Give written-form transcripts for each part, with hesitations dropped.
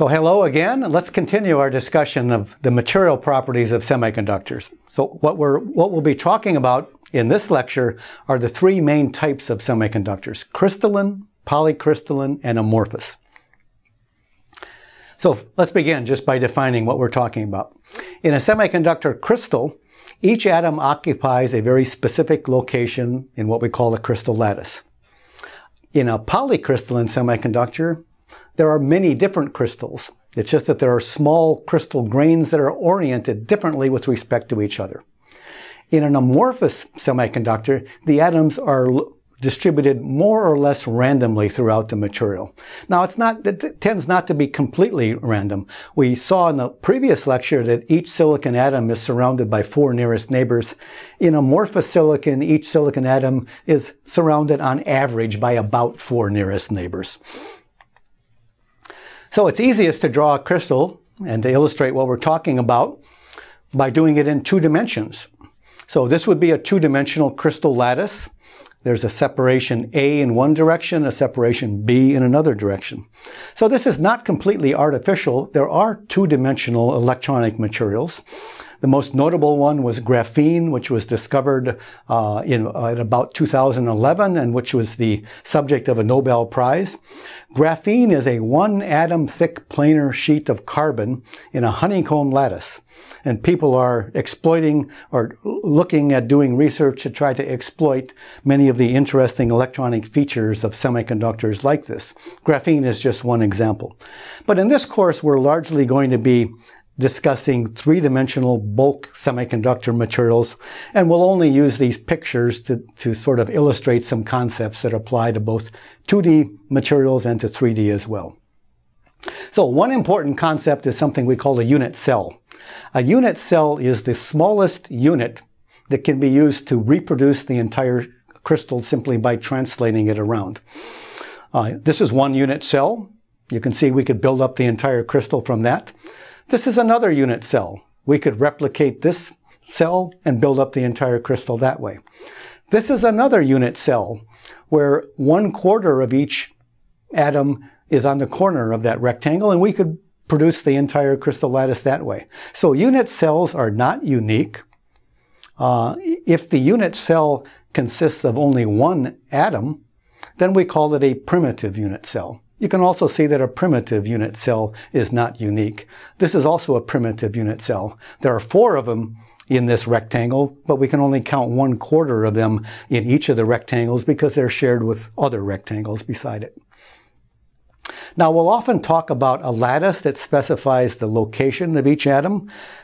So hello again, and let's continue our discussion of the material properties of semiconductors. So what we'll be talking about in this lecture are the three main types of semiconductors: crystalline, polycrystalline, and amorphous. So let's begin just by defining what we're talking about. In a semiconductor crystal, each atom occupies a very specific location in what we call a crystal lattice. In a polycrystalline semiconductor, there are many different crystals. It's just that there are small crystal grains that are oriented differently with respect to each other. In an amorphous semiconductor, the atoms are distributed more or less randomly throughout the material. Now, it tends not to be completely random. We saw in the previous lecture that each silicon atom is surrounded by four nearest neighbors. In amorphous silicon, each silicon atom is surrounded on average by about four nearest neighbors. So it's easiest to draw a crystal and to illustrate what we're talking about by doing it in two dimensions. So this would be a two-dimensional crystal lattice. There's a separation A in one direction, a separation B in another direction. So this is not completely artificial. There are two-dimensional electronic materials. The most notable one was graphene, which was discovered in about 2011 and which was the subject of a Nobel Prize. Graphene is a one-atom thick planar sheet of carbon in a honeycomb lattice. And people are exploiting or looking at doing research to try to exploit many of the interesting electronic features of semiconductors like this. Graphene is just one example. But in this course, we're largely going to be discussing three-dimensional bulk semiconductor materials, and we'll only use these pictures to sort of illustrate some concepts that apply to both 2D materials and to 3D as well. So one important concept is something we call a unit cell. A unit cell is the smallest unit that can be used to reproduce the entire crystal simply by translating it around. This is one unit cell. You can see we could build up the entire crystal from that. This is another unit cell. We could replicate this cell and build up the entire crystal that way. This is another unit cell where 1/4 of each atom is on the corner of that rectangle, and we could produce the entire crystal lattice that way. So unit cells are not unique. If the unit cell consists of only one atom, then we call it a primitive unit cell. You can also see that a primitive unit cell is not unique. This is also a primitive unit cell. There are four of them in this rectangle, but we can only count 1/4 of them in each of the rectangles because they're shared with other rectangles beside it. Now, we'll often talk about a lattice that specifies the location of each atom.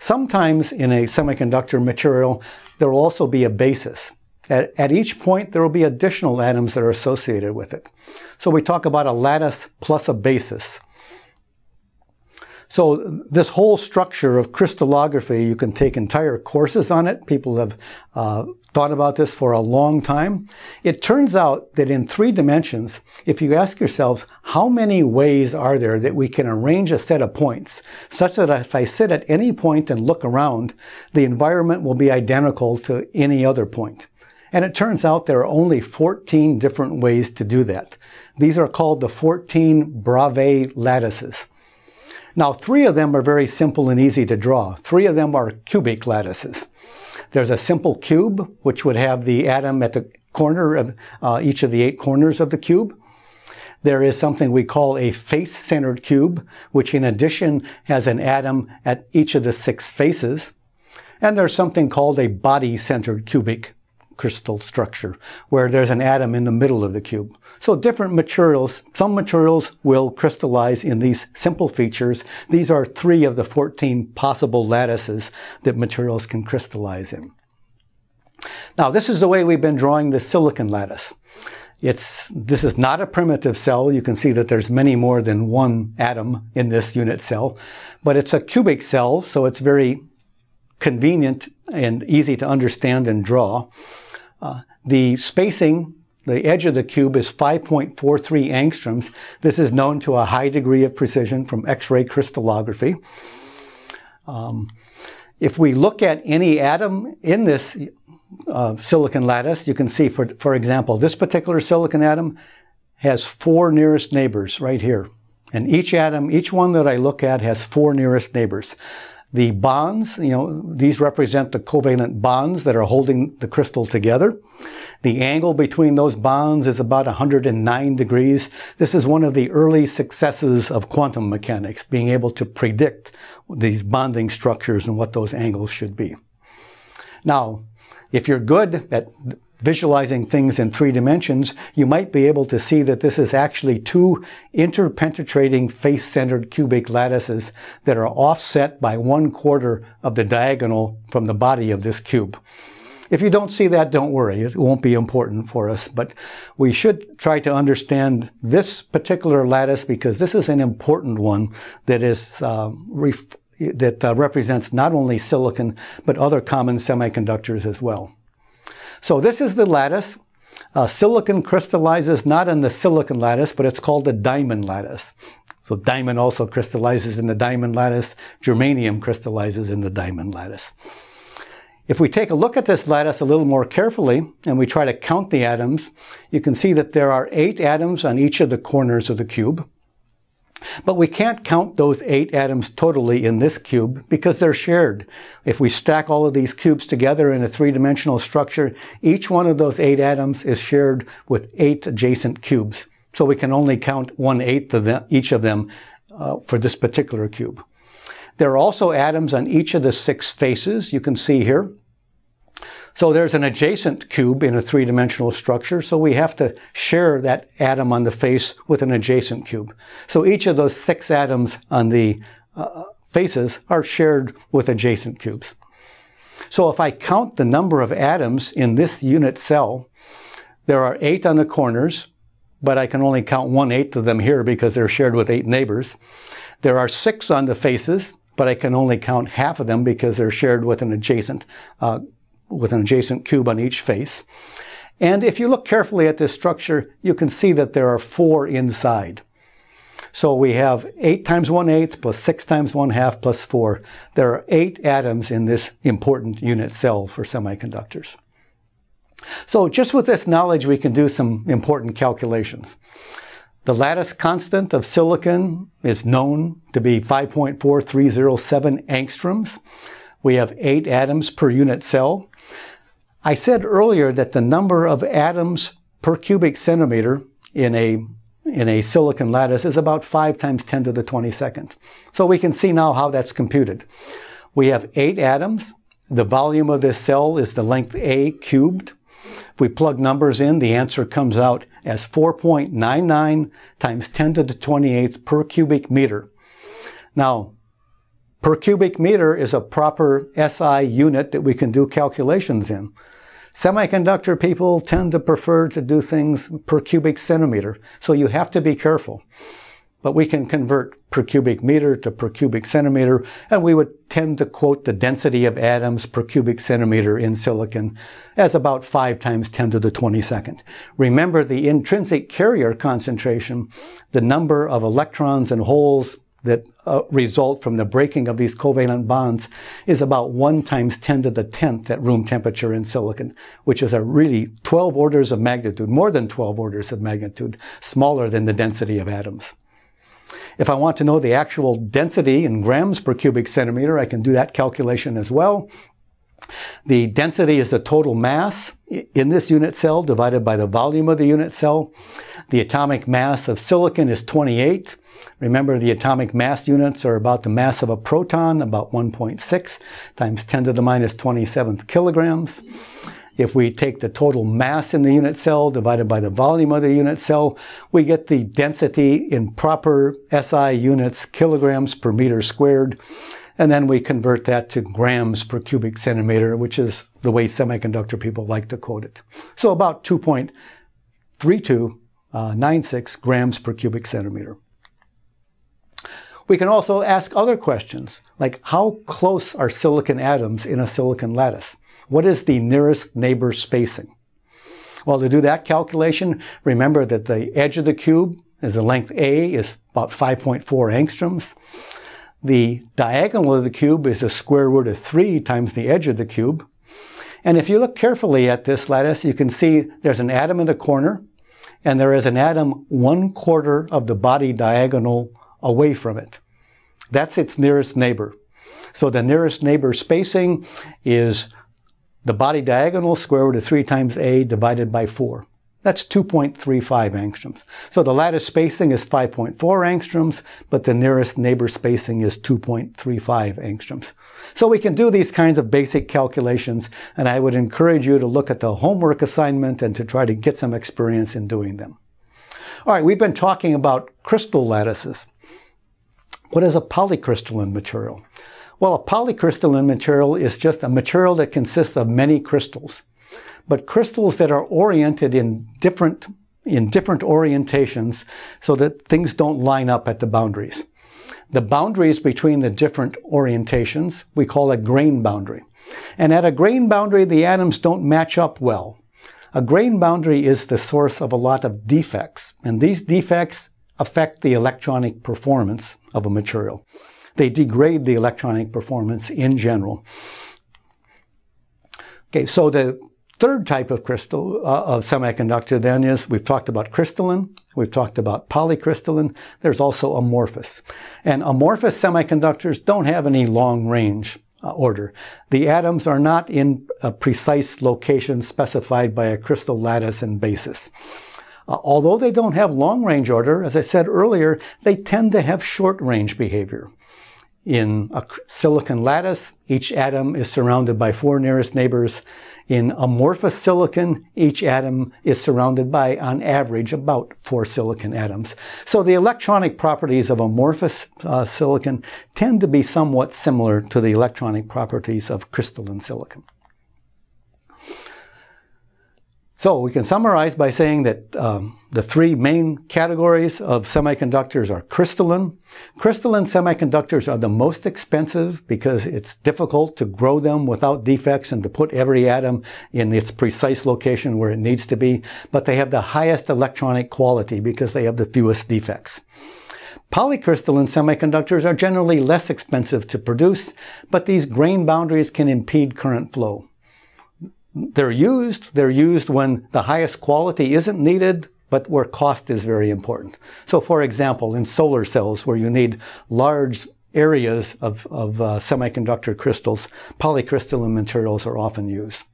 Sometimes in a semiconductor material, there will also be a basis. At each point, there will be additional atoms that are associated with it. So we talk about a lattice plus a basis. So this whole structure of crystallography, you can take entire courses on it. People have thought about this for a long time. It turns out that in three dimensions, if you ask yourselves, how many ways are there that we can arrange a set of points such that if I sit at any point and look around, the environment will be identical to any other point? And it turns out there are only 14 different ways to do that. These are called the 14 Bravais lattices. Now, three of them are very simple and easy to draw. Three of them are cubic lattices. There's a simple cube, which would have the atom at the corner of each of the 8 corners of the cube. There is something we call a face-centered cube, which in addition has an atom at each of the 6 faces. And there's something called a body-centered cubic crystal structure, where there's an atom in the middle of the cube. So different materials, some materials will crystallize in these simple features. These are 3 of the 14 possible lattices that materials can crystallize in. Now, this is the way we've been drawing the silicon lattice. This is not a primitive cell. You can see that there's many more than one atom in this unit cell, but it's a cubic cell, so it's very convenient and easy to understand and draw. The spacing, the edge of the cube, is 5.43 angstroms. This is known to a high degree of precision from X-ray crystallography. If we look at any atom in this silicon lattice, you can see, for example, this particular silicon atom has 4 nearest neighbors right here. And each atom, each one that I look at has four nearest neighbors. The bonds, these represent the covalent bonds that are holding the crystal together. The angle between those bonds is about 109 degrees. This is one of the early successes of quantum mechanics, being able to predict these bonding structures and what those angles should be. Now, if you're good at visualizing things in three dimensions, you might be able to see that this is actually two interpenetrating face-centered cubic lattices that are offset by 1/4 of the diagonal from the body of this cube. If you don't see that, don't worry. It won't be important for us, but we should try to understand this particular lattice because this is an important one that is represents not only silicon, but other common semiconductors as well. So this is the lattice. Silicon crystallizes not in the silicon lattice, but it's called the diamond lattice. So diamond also crystallizes in the diamond lattice. Germanium crystallizes in the diamond lattice. If we take a look at this lattice a little more carefully, and we try to count the atoms, you can see that there are 8 atoms on each of the corners of the cube. But we can't count those 8 atoms totally in this cube because they're shared. If we stack all of these cubes together in a three-dimensional structure, each one of those 8 atoms is shared with 8 adjacent cubes. So we can only count 1/8 of them, each of them for this particular cube. There are also atoms on each of the 6 faces you can see here. So there's an adjacent cube in a three-dimensional structure, so we have to share that atom on the face with an adjacent cube. So each of those 6 atoms on the faces are shared with adjacent cubes. So if I count the number of atoms in this unit cell, there are 8 on the corners, but I can only count 1/8 of them here because they're shared with 8 neighbors. There are 6 on the faces, but I can only count half of them because they're shared with an adjacent cube on each face. And if you look carefully at this structure, you can see that there are 4 inside. So we have 8 times 1/8 plus 6 times 1/2 plus 4. There are 8 atoms in this important unit cell for semiconductors. So just with this knowledge, we can do some important calculations. The lattice constant of silicon is known to be 5.4307 angstroms. We have 8 atoms per unit cell. I said earlier that the number of atoms per cubic centimeter in a silicon lattice is about 5 × 10²². So we can see now how that's computed. We have 8 atoms. The volume of this cell is the length A cubed. If we plug numbers in, the answer comes out as 4.99 × 10²² per cubic meter. Now, per cubic meter is a proper SI unit that we can do calculations in. Semiconductor people tend to prefer to do things per cubic centimeter, so you have to be careful. But we can convert per cubic meter to per cubic centimeter, and we would tend to quote the density of atoms per cubic centimeter in silicon as about 5 × 10²². Remember the intrinsic carrier concentration, the number of electrons and holes that result from the breaking of these covalent bonds is about 1 × 10¹⁰ at room temperature in silicon, which is a really 12 orders of magnitude, more than 12 orders of magnitude, smaller than the density of atoms. If I want to know the actual density in grams per cubic centimeter, I can do that calculation as well. The density is the total mass in this unit cell divided by the volume of the unit cell. The atomic mass of silicon is 28. Remember, the atomic mass units are about the mass of a proton, about 1.6 × 10²⁻²⁷ kilograms. If we take the total mass in the unit cell divided by the volume of the unit cell, we get the density in proper SI units, kilograms per meter squared. And then we convert that to grams per cubic centimeter, which is the way semiconductor people like to quote it. So about 2.3296 grams per cubic centimeter. We can also ask other questions, like how close are silicon atoms in a silicon lattice? What is the nearest neighbor spacing? Well, to do that calculation, remember that the edge of the cube is the length A is about 5.4 angstroms. The diagonal of the cube is the square root of 3 times the edge of the cube. And if you look carefully at this lattice, you can see there's an atom in the corner, and there is an atom 1/4 of the body diagonal away from it. That's its nearest neighbor. So the nearest neighbor spacing is the body diagonal square root of 3 times A divided by 4. That's 2.35 angstroms. So the lattice spacing is 5.4 angstroms, but the nearest neighbor spacing is 2.35 angstroms. So we can do these kinds of basic calculations, and I would encourage you to look at the homework assignment and to try to get some experience in doing them. All right, we've been talking about crystal lattices. What is a polycrystalline material? Well, a polycrystalline material is just a material that consists of many crystals. But crystals that are oriented in different orientations so that things don't line up at the boundaries. The boundaries between the different orientations we call a grain boundary. And at a grain boundary, the atoms don't match up well. A grain boundary is the source of a lot of defects, and these defects affect the electronic performance of a material. They degrade the electronic performance in general. Okay, so the third type of crystal of semiconductor then is, we've talked about crystalline, we've talked about polycrystalline, there's also amorphous. And amorphous semiconductors don't have any long range order. The atoms are not in a precise location specified by a crystal lattice and basis. Although they don't have long range order, as I said earlier, they tend to have short range behavior. In a silicon lattice, each atom is surrounded by 4 nearest neighbors. In amorphous silicon, each atom is surrounded by, on average, about 4 silicon atoms. So the electronic properties of amorphous silicon tend to be somewhat similar to the electronic properties of crystalline silicon. So we can summarize by saying that the 3 main categories of semiconductors are crystalline. Crystalline semiconductors are the most expensive because it's difficult to grow them without defects and to put every atom in its precise location where it needs to be, but they have the highest electronic quality because they have the fewest defects. Polycrystalline semiconductors are generally less expensive to produce, but these grain boundaries can impede current flow. They're used when the highest quality isn't needed, but where cost is very important. So for example, in solar cells where you need large areas of semiconductor crystals, polycrystalline materials are often used.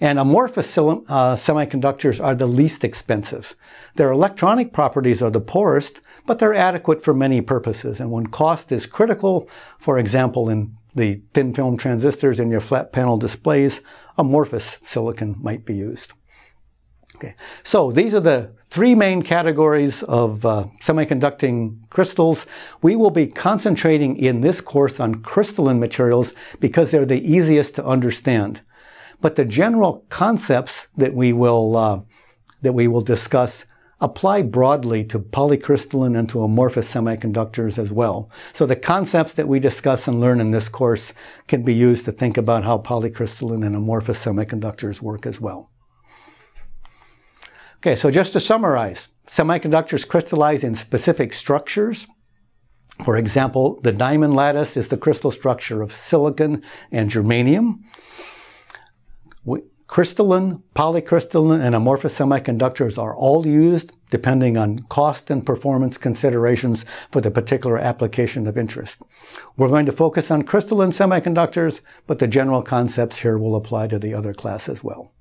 And amorphous semiconductors are the least expensive. Their electronic properties are the poorest, but they're adequate for many purposes. And when cost is critical, for example, in the thin film transistors in your flat panel displays, amorphous silicon might be used. Okay. So these are the 3 main categories of semiconducting crystals. We will be concentrating in this course on crystalline materials because they're the easiest to understand. But the general concepts that we will discuss apply broadly to polycrystalline and to amorphous semiconductors as well. So the concepts that we discuss and learn in this course can be used to think about how polycrystalline and amorphous semiconductors work as well. Okay, so just to summarize, semiconductors crystallize in specific structures. For example, the diamond lattice is the crystal structure of silicon and germanium. Crystalline, polycrystalline, and amorphous semiconductors are all used depending on cost and performance considerations for the particular application of interest. We're going to focus on crystalline semiconductors, but the general concepts here will apply to the other class as well.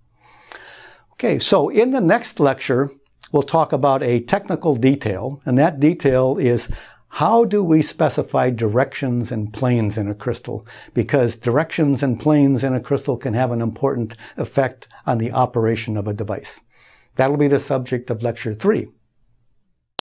Okay, so in the next lecture, we'll talk about a technical detail, and that detail is how do we specify directions and planes in a crystal? Because directions and planes in a crystal can have an important effect on the operation of a device. That'll be the subject of Lecture 3.